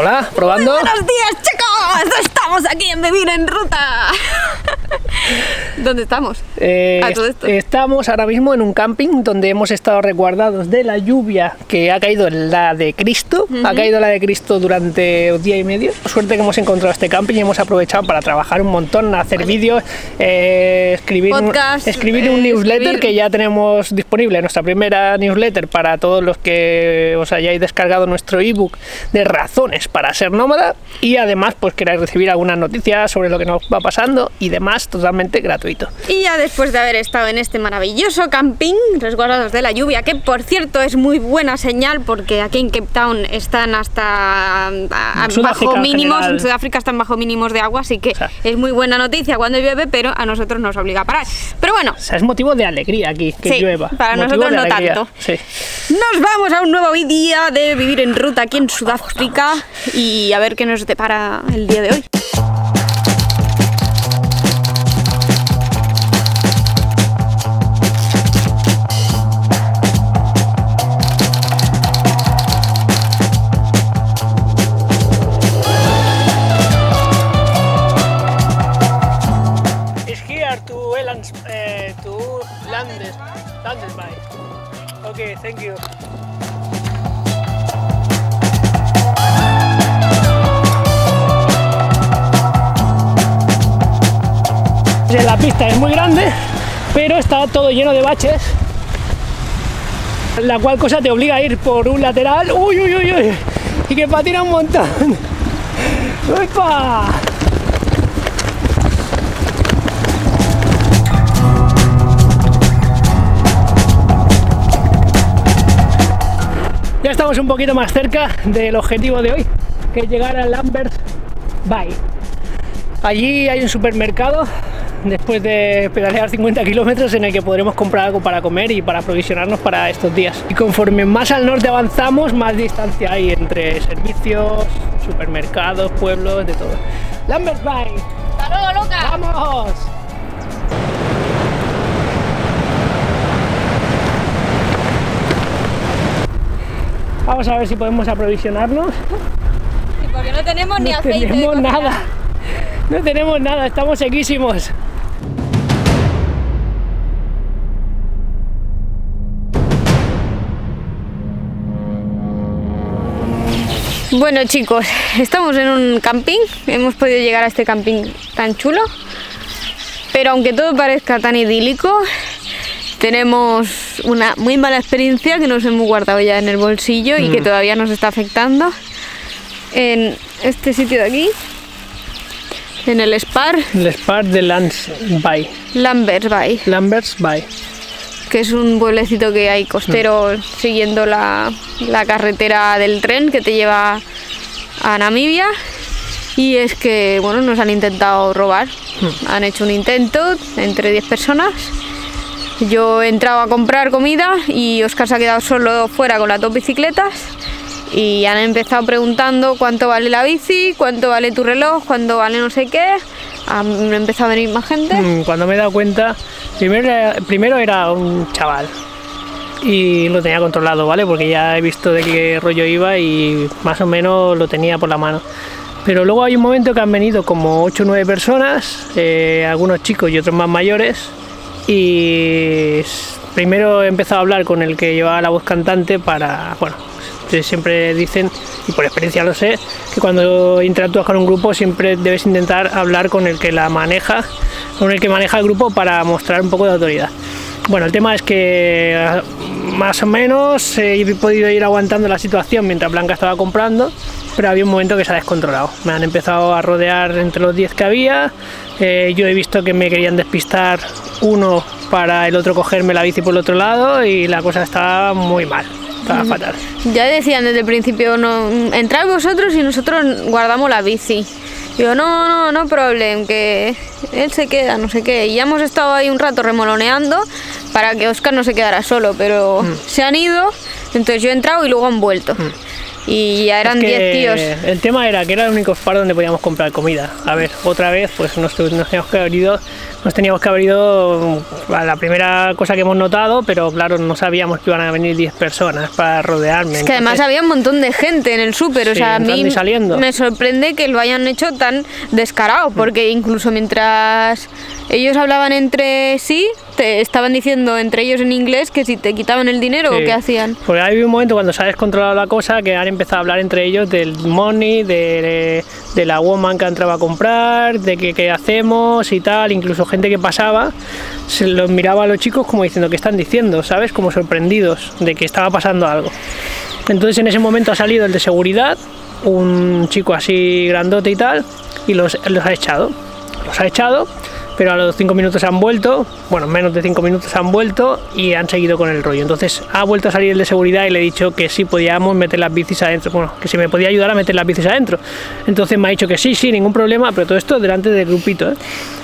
Hola, probando. Muy buenos días, chicos. Estamos aquí en Vivir en Ruta. ¿Dónde estamos? A todo esto. Estamos ahora mismo en un camping donde hemos estado resguardados de la lluvia que ha caído la de Cristo. Ha caído la de Cristo durante un día y medio. Suerte que hemos encontrado este camping y hemos aprovechado para trabajar un montón, hacer vídeos, escribir, un newsletter que ya tenemos disponible, nuestra primera newsletter para todos los que os hayáis descargado nuestro ebook de razones para ser nómada, y además pues queráis recibir algunas noticias sobre lo que nos va pasando y demás, totalmente gratuito. Y ya después de haber estado en este maravilloso camping resguardados de la lluvia, que por cierto es muy buena señal porque aquí en Cape Town están hasta bajo mínimos, en Sudáfrica están bajo mínimos de agua, así que es muy buena noticia cuando llueve, pero a nosotros nos obliga a parar. Pero bueno, es motivo de alegría aquí, que llueva. Para nosotros no tanto. Nos vamos a un nuevo día de Vivir en Ruta aquí en Sudáfrica y a ver qué nos depara el día de hoy. Lambert's Bay. Okay, thank you. La pista es muy grande, pero está todo lleno de baches, la cual cosa te obliga a ir por un lateral, uy, uy, uy, uy, y que patina un montón. ¡Opa! Ya estamos un poquito más cerca del objetivo de hoy, que es llegar a Lambert's Bay. Allí hay un supermercado, después de pedalear 50 kilómetros, en el que podremos comprar algo para comer y para aprovisionarnos para estos días. Y conforme más al norte avanzamos, más distancia hay entre servicios, supermercados, pueblos, de todo. ¡Lambert's Bay! ¡Hasta luego, Lucas! ¡Vamos! Vamos a ver si podemos aprovisionarnos. Sí, porque no tenemos ni aceite. No tenemos nada. No tenemos nada, estamos sequísimos. Bueno, chicos, estamos en un camping. Hemos podido llegar a este camping tan chulo. Pero aunque todo parezca tan idílico, tenemos una muy mala experiencia que nos hemos guardado ya en el bolsillo y que todavía nos está afectando. En este sitio de aquí, en el SPAR. El SPAR de Lambert's Bay. Lambert's Bay. Lambert's Bay. Que es un pueblecito que hay costero siguiendo la carretera del tren que te lleva a Namibia. Y es que, bueno, nos han intentado robar. Han hecho un intento entre 10 personas. Yo he entrado a comprar comida y Óscar se ha quedado solo fuera con las dos bicicletas y han empezado preguntando cuánto vale la bici, cuánto vale tu reloj, cuánto vale no sé qué. Han empezado a venir más gente. Cuando me he dado cuenta, primero era un chaval y lo tenía controlado, ¿vale? Porque ya he visto de qué rollo iba y más o menos lo tenía por la mano. Pero luego hay un momento que han venido como 8 o 9 personas, algunos chicos y otros más mayores. Y primero he empezado a hablar con el que llevaba la voz cantante para, bueno, siempre dicen, y por experiencia lo sé, que cuando interactúas con un grupo siempre debes intentar hablar con el que la maneja, con el que maneja el grupo para mostrar un poco de autoridad. Bueno, el tema es que más o menos he podido ir aguantando la situación mientras Blanca estaba comprando, pero había un momento que se ha descontrolado. Me han empezado a rodear entre los 10 que había, yo he visto que me querían despistar uno para el otro cogerme la bici por el otro lado y la cosa estaba muy mal. Estaba fatal. Ya decían desde el principio, no, entrad vosotros y nosotros guardamos la bici. Yo, no, no, no problem, que él se queda, no sé qué. Y ya hemos estado ahí un rato remoloneando para que Óscar no se quedara solo, pero se han ido, entonces yo he entrado y luego han vuelto. y ya eran 10 tíos. El tema era que era el único SPAR donde podíamos comprar comida. A ver, otra vez, pues nos teníamos que haber ido a la primera cosa que hemos notado, pero claro, no sabíamos que iban a venir 10 personas para rodearme. Es que entonces, además había un montón de gente en el súper, sí, o sea, a mí me sorprende que lo hayan hecho tan descarado, porque incluso mientras ellos hablaban entre sí, te estaban diciendo entre ellos en inglés que si te quitaban el dinero, sí, o qué hacían. Porque hay un momento cuando se ha descontrolado la cosa que han empezado a hablar entre ellos del money, de la woman que entraba a comprar, de qué hacemos y tal. Incluso gente que pasaba se los miraba a los chicos como diciendo, ¿qué están diciendo? ¿Sabes? Como sorprendidos de que estaba pasando algo. Entonces en ese momento ha salido el de seguridad, un chico así grandote y tal, y los ha echado. Los ha echado, pero a los 5 minutos han vuelto, bueno, menos de 5 minutos han vuelto y han seguido con el rollo. Entonces ha vuelto a salir el de seguridad y le he dicho que sí podíamos meter las bicis adentro, bueno, que si me podía ayudar a meter las bicis adentro. Entonces me ha dicho que sí, sí, ningún problema, pero todo esto delante del grupito, ¿eh?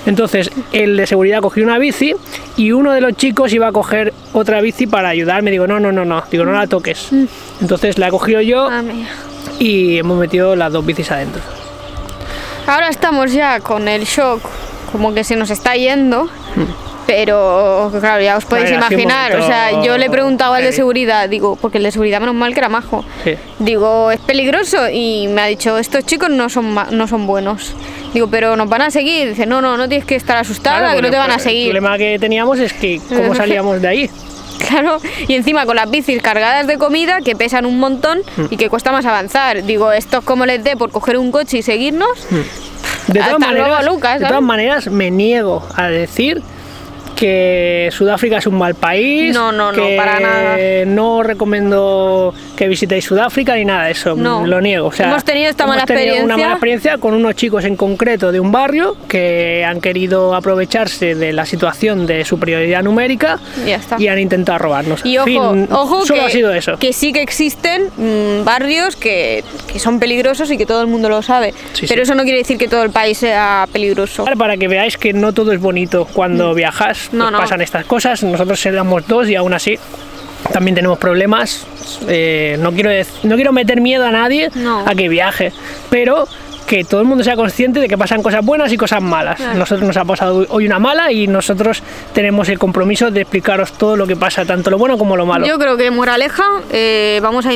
Entonces el de seguridad cogió una bici y uno de los chicos iba a coger otra bici para ayudarme. Digo, no, no, no, no, digo, no la toques. Entonces la he cogido yo y hemos metido las dos bicis adentro. Ahora estamos ya con el shock, como que se nos está yendo, pero claro, ya os podéis imaginar, o sea, yo le he preguntado al de seguridad, digo, porque el de seguridad menos mal que era majo, sí, digo, ¿es peligroso? Y me ha dicho, estos chicos no son buenos. Digo, pero nos van a seguir. Dice, no, no, no tienes que estar asustada, claro, que no te van a seguir. El problema que teníamos es que, ¿cómo salíamos de ahí? Claro, y encima con las bicis cargadas de comida que pesan un montón y que cuesta más avanzar. Digo, esto es como les dé por coger un coche y seguirnos. De todas maneras, me niego a decir que Sudáfrica es un mal país. No, no, no, para nada. No recomiendo que visitéis Sudáfrica ni nada de eso, no, lo niego. O sea, hemos tenido una mala experiencia con unos chicos en concreto de un barrio que han querido aprovecharse de la situación de superioridad numérica y han intentado robarnos. Y ojo, ojo, que sí que existen barrios que son peligrosos y que todo el mundo lo sabe, sí, pero eso no quiere decir que todo el país sea peligroso. Para que veáis que no todo es bonito cuando viajas. No, no. Pasan estas cosas, nosotros éramos dos y aún así también tenemos problemas. No quiero meter miedo a nadie a que viaje, pero que todo el mundo sea consciente de que pasan cosas buenas y cosas malas. Claro. Nosotros nos ha pasado hoy una mala y nosotros tenemos el compromiso de explicaros todo lo que pasa, tanto lo bueno como lo malo. Yo creo que moraleja, vamos a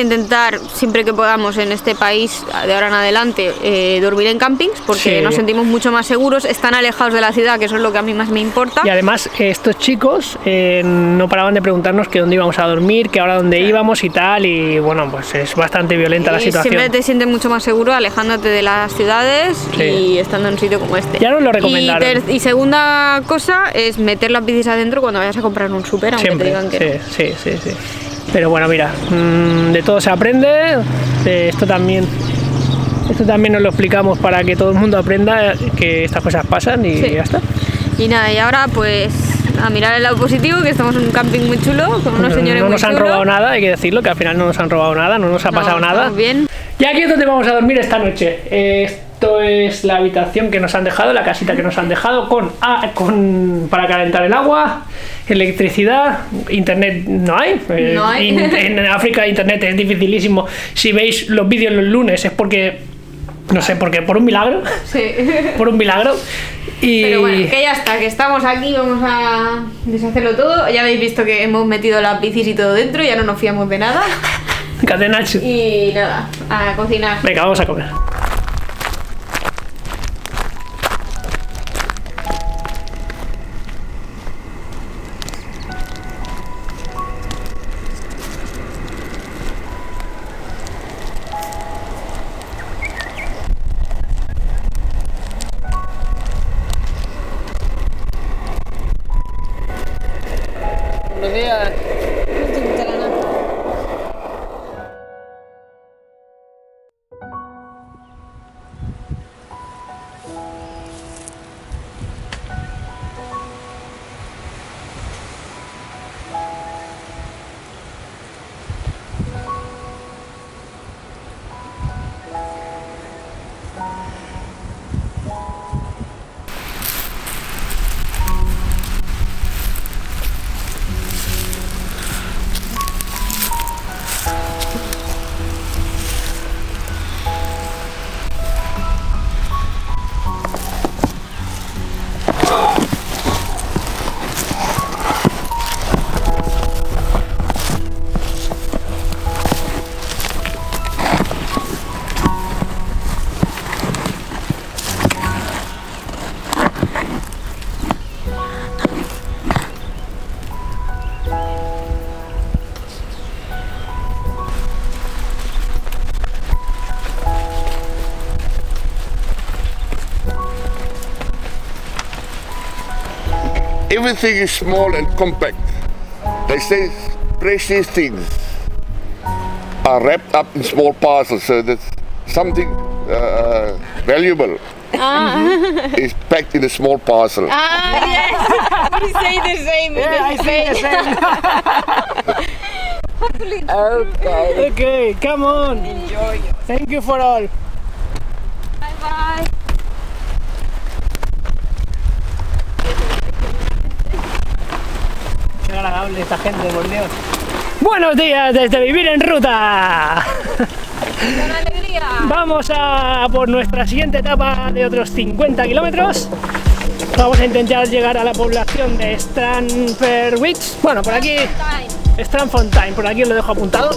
intentar siempre que podamos en este país de ahora en adelante dormir en campings porque nos sentimos mucho más seguros, están alejados de la ciudad, que eso es lo que a mí más me importa. Y además estos chicos no paraban de preguntarnos que dónde íbamos a dormir, que ahora dónde íbamos y tal, y bueno, pues es bastante violenta la situación. Siempre te sientes mucho más seguro alejándote de las ciudades y estando en un sitio como este. Ya nos lo recomendaron. Y segunda cosa es meter las bicis adentro cuando vayas a comprar un súper, aunque te digan que no. Sí. Pero bueno, mira, de todo se aprende, esto también nos lo explicamos para que todo el mundo aprenda que estas cosas pasan y ya está. Y nada, y ahora pues a mirar el lado positivo, que estamos en un camping muy chulo, con unos señores muy chulos. No nos han robado nada, hay que decirlo, que al final no nos han robado nada, no nos ha pasado nada. Bien. Y aquí es donde vamos a dormir esta noche. Esto es la habitación que nos han dejado, la casita que nos han dejado, para calentar el agua, electricidad, internet no hay. No hay. En África internet es dificilísimo. Si veis los vídeos los lunes es porque, no sé, porque por un milagro. Sí. Por un milagro. Y... Pero bueno, que ya está, que estamos aquí, vamos a deshacerlo todo. Ya habéis visto que hemos metido las bicis y todo dentro, ya no nos fiamos de nada. Catenacho. Y nada, a cocinar. Venga, vamos a comer. Everything is small and compact. They say precious things are wrapped up in small parcels, so that something valuable is packed in a small parcel. Ah, yes, we say the same. Yeah, I say the same. Hopefully. Okay. Okay, come on. Enjoy. Thank you for all. Bye bye. Qué agradable esta gente, por Dios. Buenos días desde Vivir en Ruta. Con alegría. Vamos a por nuestra siguiente etapa de otros 50 kilómetros. Vamos a intentar llegar a la población de Strandfontein. Bueno, por aquí. Strandfontein, por aquí os lo dejo apuntado.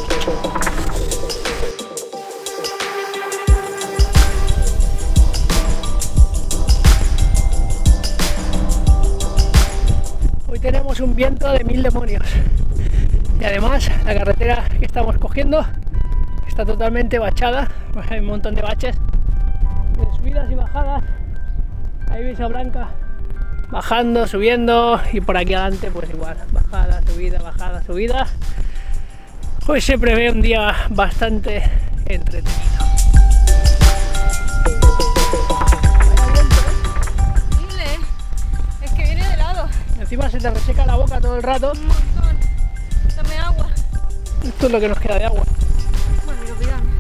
Hoy tenemos un viento de 1000 demonios. Y además la carretera que estamos cogiendo está totalmente bachada, pues hay un montón de baches, de subidas y bajadas. Ahí veis a Blanca bajando, subiendo, y por aquí adelante pues igual, bajada, subida, bajada, subida. Hoy se prevé un día bastante entretenido. Es que viene de lado. Encima se te reseca la boca todo el rato. Un montón. Dame agua. Esto es lo que nos queda de agua. Bueno, yo pídame.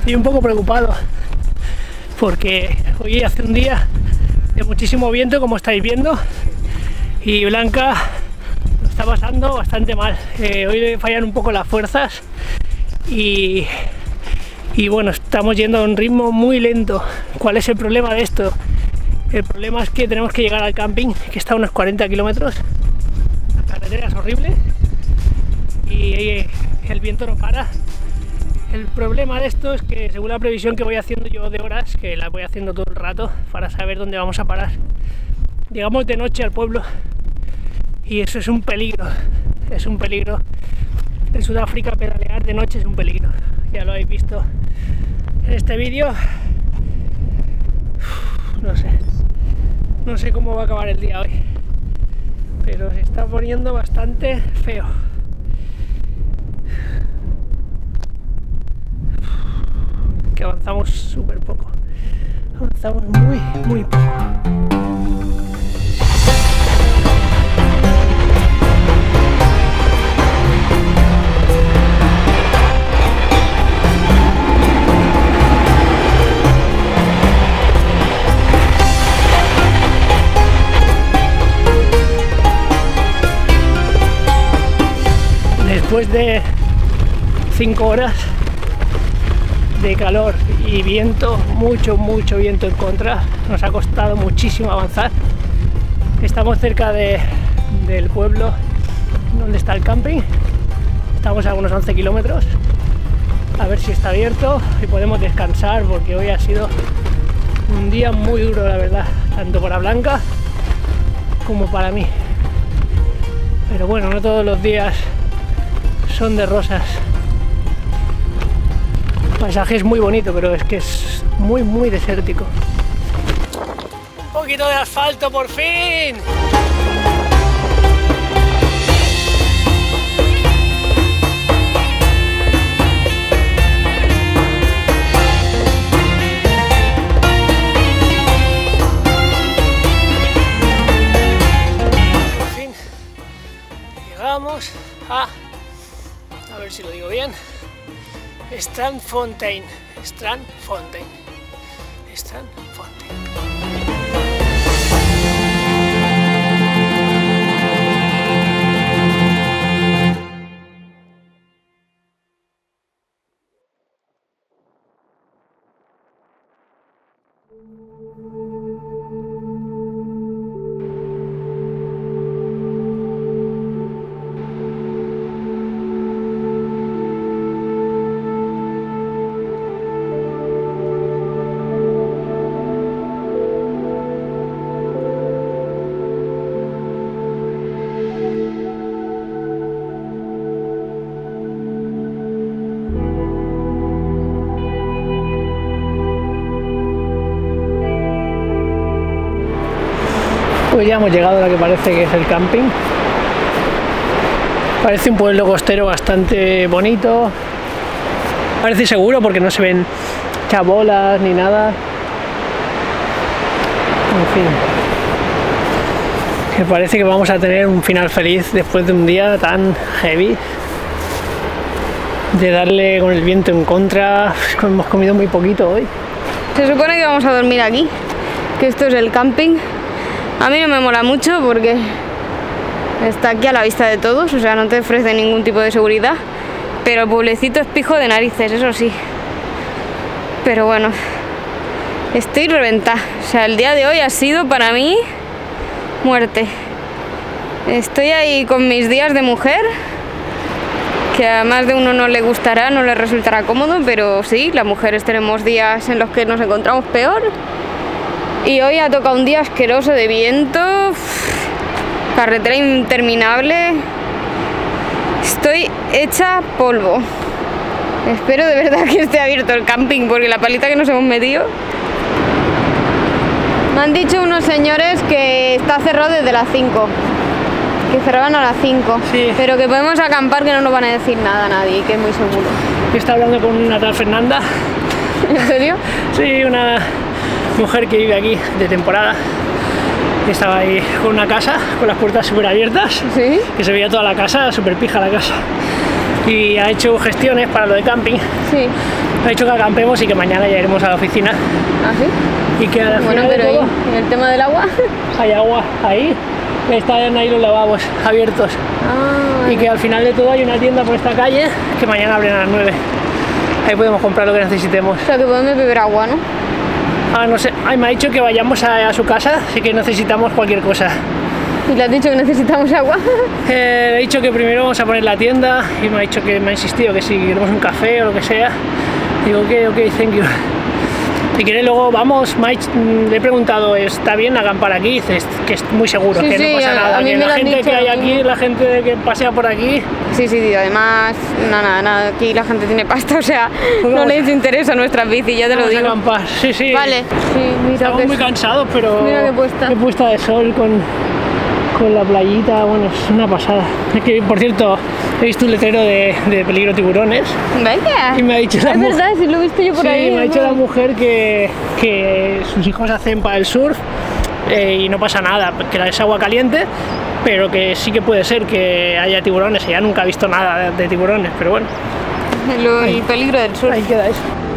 Estoy un poco preocupado porque hoy hace un día de muchísimo viento, como estáis viendo, y Blanca lo está pasando bastante mal. Hoy le fallan un poco las fuerzas y bueno, estamos yendo a un ritmo muy lento. ¿Cuál es el problema de esto? El problema es que tenemos que llegar al camping, que está a unos 40 kilómetros. La carretera es horrible y el viento no para. El problema de esto es que, según la previsión que voy haciendo yo de horas, que la voy haciendo todo el rato para saber dónde vamos a parar, llegamos de noche al pueblo y eso es un peligro, es un peligro. En Sudáfrica pedalear de noche es un peligro, ya lo habéis visto en este vídeo. No sé cómo va a acabar el día hoy, pero se está poniendo bastante feo. Que avanzamos súper poco, avanzamos muy poco. Después de 5 horas de calor y viento, mucho viento en contra, nos ha costado muchísimo avanzar. Estamos cerca del pueblo donde está el camping, estamos a unos 11 kilómetros, a ver si está abierto y podemos descansar, porque hoy ha sido un día muy duro, la verdad, tanto para Blanca como para mí. Pero bueno, no todos los días son de rosas. El paisaje es muy bonito, pero es que es muy desértico. Un poquito de asfalto por fin. Por fin llegamos a ver si lo digo bien. Strandfontein, Strandfontein, Strandfontein. mucho, ya hemos llegado a lo que parece que es el camping. Parece un pueblo costero bastante bonito. Parece seguro porque no se ven chabolas ni nada. En fin. Que parece que vamos a tener un final feliz después de un día tan heavy. De darle con el viento en contra. Hemos comido muy poquito hoy. Se supone que vamos a dormir aquí. Que esto es el camping. A mí no me mola mucho porque está aquí a la vista de todos, o sea, no te ofrece ningún tipo de seguridad, pero el pueblecito es pijo de narices, eso sí. Pero bueno, estoy reventada, o sea, el día de hoy ha sido para mí muerte. Estoy ahí con mis días de mujer, que a más de uno no le gustará, no le resultará cómodo, pero sí, las mujeres tenemos días en los que nos encontramos peor, y hoy ha tocado un día asqueroso de viento. Carretera interminable, estoy hecha polvo. Espero de verdad que esté abierto el camping porque la palita que nos hemos metido. Me han dicho unos señores que está cerrado desde las 5, que cerraban a las 5, sí. Pero que podemos acampar, que no nos van a decir nada a nadie, que es muy seguro. Yo estaba hablando con una tal Fernanda. ¿En serio? Sí, una mujer que vive aquí de temporada. Estaba ahí con una casa, con las puertas súper abiertas, ¿sí? Que se veía toda la casa, súper pija la casa. Y ha hecho gestiones para lo de camping. Sí. Ha hecho que acampemos y que mañana ya iremos a la oficina. ¿Ah, sí? Y que al bueno, final pero de todo, ¿y en el tema del agua? Hay agua ahí, están ahí los lavabos abiertos. Ah, vale. Y que al final de todo hay una tienda por esta calle que mañana abren a las 9. Ahí podemos comprar lo que necesitemos. O sea, que podemos beber agua, ¿no? Ah, no sé. Ay, me ha dicho que vayamos a su casa, así que necesitamos cualquier cosa. ¿Y le has dicho que necesitamos agua? Le he dicho que primero vamos a poner la tienda y me ha dicho que me ha insistido que si queremos un café o lo que sea. Digo, ok, thank you. Si quieres luego vamos, le he preguntado, ¿está bien acampar aquí? Dice que es muy seguro, sí, que sí, no pasa nada. Que la gente que hay aquí, la gente que pasea por aquí... Sí, además, nada, aquí la gente tiene pasta, o sea, no les interesa nuestras bicis, ya te lo digo. Vamos a acampar, sí. Vale. Sí, mira, estamos muy cansados, pero... Mira qué puesta de sol con la playita, bueno, es una pasada. Es que, por cierto, he visto un letrero de peligro tiburones. Vaya. Y me ha dicho la mujer... Es verdad, si lo he visto yo por ahí. Sí, me ha dicho la mujer que sus hijos hacen para el surf y no pasa nada, que es agua caliente, pero que sí que puede ser que haya tiburones. Ella nunca ha visto nada de tiburones, pero bueno. El peligro del surf. Ahí queda eso.